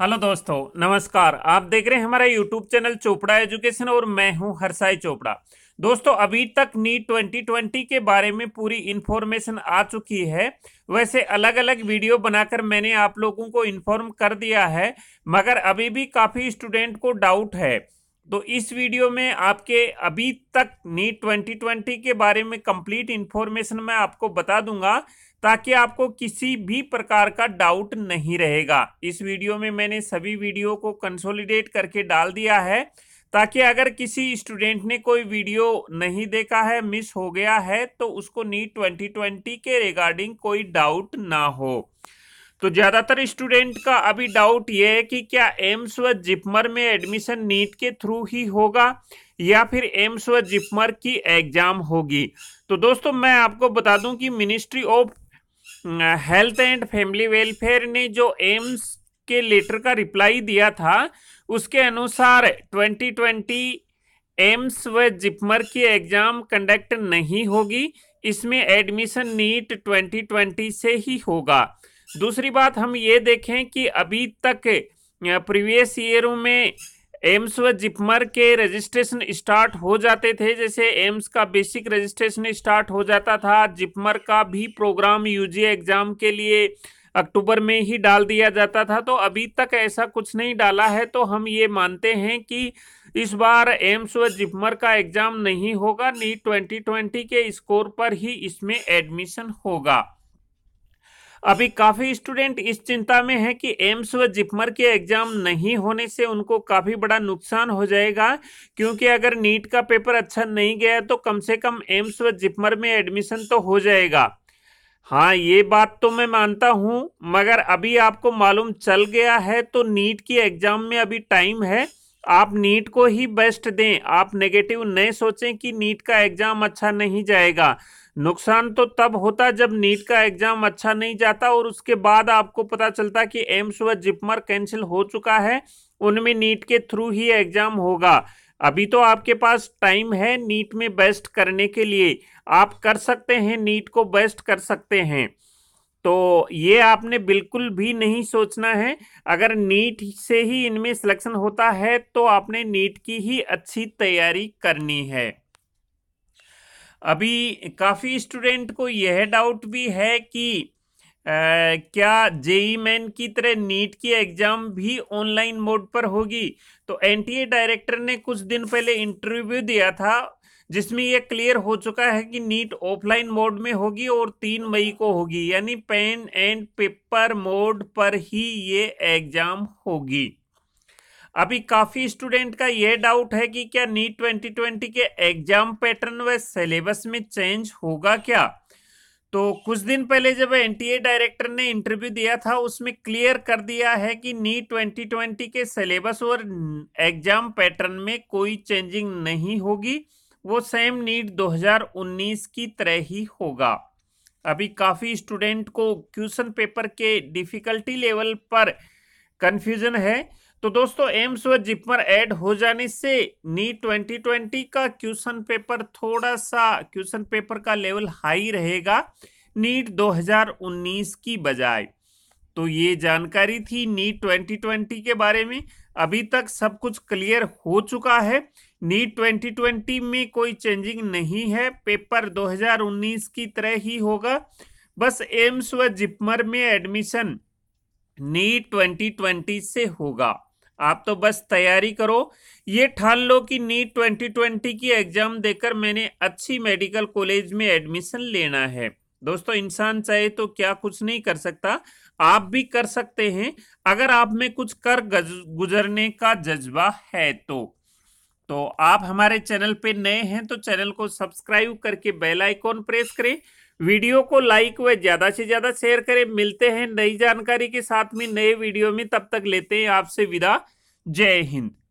Hello दोस्तों नमस्कार, आप देख रहे हैं हमारा यूट्यूब चैनल चोपड़ा एजुकेशन और मैं हूं हरसाई चोपड़ा। दोस्तों अभी तक नीट 2020 के बारे में पूरी इन्फॉर्मेशन आ चुकी है। वैसे अलग अलग वीडियो बनाकर मैंने आप लोगों को इन्फॉर्म कर दिया है, मगर अभी भी काफ़ी स्टूडेंट को डाउट है, तो इस वीडियो में आपके अभी तक नीट 2020 के बारे में कंप्लीट इन्फॉर्मेशन मैं आपको बता दूंगा ताकि आपको किसी भी प्रकार का डाउट नहीं रहेगा। इस वीडियो में मैंने सभी वीडियो को कंसोलिडेट करके डाल दिया है ताकि अगर किसी स्टूडेंट ने कोई वीडियो नहीं देखा है, मिस हो गया है, तो उसको नीट 2020 के रिगार्डिंग कोई डाउट ना हो। तो ज़्यादातर स्टूडेंट का अभी डाउट ये है कि क्या एम्स व जिपमर में एडमिशन नीट के थ्रू ही होगा या फिर एम्स व जिपमर की एग्ज़ाम होगी। तो दोस्तों मैं आपको बता दूं कि ministry of health and family welfare ने जो एम्स के लेटर का रिप्लाई दिया था, उसके अनुसार 2020 एम्स व जिपमर की एग्ज़ाम कंडक्ट नहीं होगी, इसमें एडमिशन नीट 2020 से ही होगा। दूसरी बात हम ये देखें कि अभी तक प्रीवियस ईयरों में एम्स व जिपमर के रजिस्ट्रेशन स्टार्ट हो जाते थे, जैसे एम्स का बेसिक रजिस्ट्रेशन स्टार्ट हो जाता था, जिपमर का भी प्रोग्राम यूजी एग्ज़ाम के लिए अक्टूबर में ही डाल दिया जाता था। तो अभी तक ऐसा कुछ नहीं डाला है, तो हम ये मानते हैं कि इस बार एम्स व जिपमर का एग्ज़ाम नहीं होगा, नीट 2020 के स्कोर पर ही इसमें एडमिशन होगा। अभी काफ़ी स्टूडेंट इस चिंता में है कि एम्स व जिपमर के एग्ज़ाम नहीं होने से उनको काफ़ी बड़ा नुकसान हो जाएगा, क्योंकि अगर नीट का पेपर अच्छा नहीं गया तो कम से कम एम्स व जिपमर में एडमिशन तो हो जाएगा। हाँ, ये बात तो मैं मानता हूँ, मगर अभी आपको मालूम चल गया है तो नीट की एग्ज़ाम में अभी टाइम है, आप नीट को ही बेस्ट दें। आप नेगेटिव नहीं सोचें कि नीट का एग्ज़ाम अच्छा नहीं जाएगा। नुकसान तो तब होता जब नीट का एग्ज़ाम अच्छा नहीं जाता और उसके बाद आपको पता चलता कि एम्स व जिपमर कैंसिल हो चुका है, उनमें नीट के थ्रू ही एग्ज़ाम होगा। अभी तो आपके पास टाइम है नीट में बेस्ट करने के लिए, आप कर सकते हैं, नीट को बेस्ट कर सकते हैं। तो ये आपने बिल्कुल भी नहीं सोचना है, अगर नीट से ही इनमें सिलेक्शन होता है तो आपने नीट की ही अच्छी तैयारी करनी है। अभी काफ़ी स्टूडेंट को यह डाउट भी है कि क्या जेईई मेन की तरह नीट की एग्ज़ाम भी ऑनलाइन मोड पर होगी। तो एनटीए डायरेक्टर ने कुछ दिन पहले इंटरव्यू दिया था जिसमें यह क्लियर हो चुका है कि नीट ऑफलाइन मोड में होगी और 3 मई को होगी, यानी पेन एंड पेपर मोड पर ही ये एग्ज़ाम होगी। अभी काफ़ी स्टूडेंट का यह डाउट है कि क्या नीट 2020 के एग्ज़ाम पैटर्न व सिलेबस में चेंज होगा क्या। तो कुछ दिन पहले जब एनटीए डायरेक्टर ने इंटरव्यू दिया था, उसमें क्लियर कर दिया है कि नीट 2020 के सिलेबस और एग्ज़ाम पैटर्न में कोई चेंजिंग नहीं होगी, वो सेम नीट 2019 की तरह ही होगा। अभी काफ़ी स्टूडेंट को क्वेश्चन पेपर के डिफ़िकल्टी लेवल पर कन्फ्यूज़न है। तो दोस्तों एम्स व जिपमर ऐड हो जाने से नीट 2020 का क्वेश्चन पेपर थोड़ा सा, क्वेश्चन पेपर का लेवल हाई रहेगा नीट 2019 की बजाय। तो ये जानकारी थी नीट 2020 के बारे में। अभी तक सब कुछ क्लियर हो चुका है, नीट 2020 में कोई चेंजिंग नहीं है, पेपर 2019 की तरह ही होगा, बस एम्स व जिपमर में एडमिशन नीट 2020 से होगा। आप तो बस तैयारी करो, ये ठान लो कि नीट 2020 की एग्ज़ाम देकर मैंने अच्छी मेडिकल कॉलेज में एडमिशन लेना है। दोस्तों इंसान चाहे तो क्या कुछ नहीं कर सकता, आप भी कर सकते हैं अगर आप में कुछ कर गुजरने का जज्बा है। तो आप हमारे चैनल पे नए हैं तो चैनल को सब्सक्राइब करके बेल आइकॉन प्रेस करें, वीडियो को लाइक व ज़्यादा से ज़्यादा शेयर करें। मिलते हैं नई जानकारी के साथ में नए वीडियो में, तब तक लेते हैं आपसे विदा। जय हिंद।